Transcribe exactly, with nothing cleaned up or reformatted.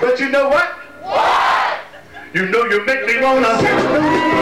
But you know what? What? You know you make me wanna